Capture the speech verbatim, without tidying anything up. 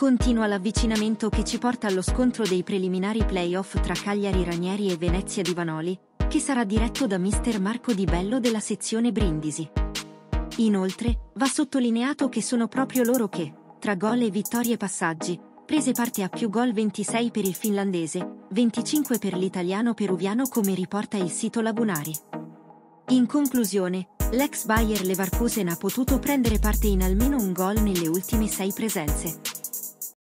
Continua l'avvicinamento che ci porta allo scontro dei preliminari playoff tra Cagliari Ranieri e Venezia di Vanoli, che sarà diretto da mister Marco Di Bello della sezione Brindisi. Inoltre, va sottolineato che sono proprio loro che, tra gol e vittorie e passaggi, prese parte a più gol ventisei per il finlandese, venticinque per l'italiano peruviano come riporta il sito Lagunari. In conclusione, l'ex Bayer Leverkusen ha potuto prendere parte in almeno un gol nelle ultime sei presenze.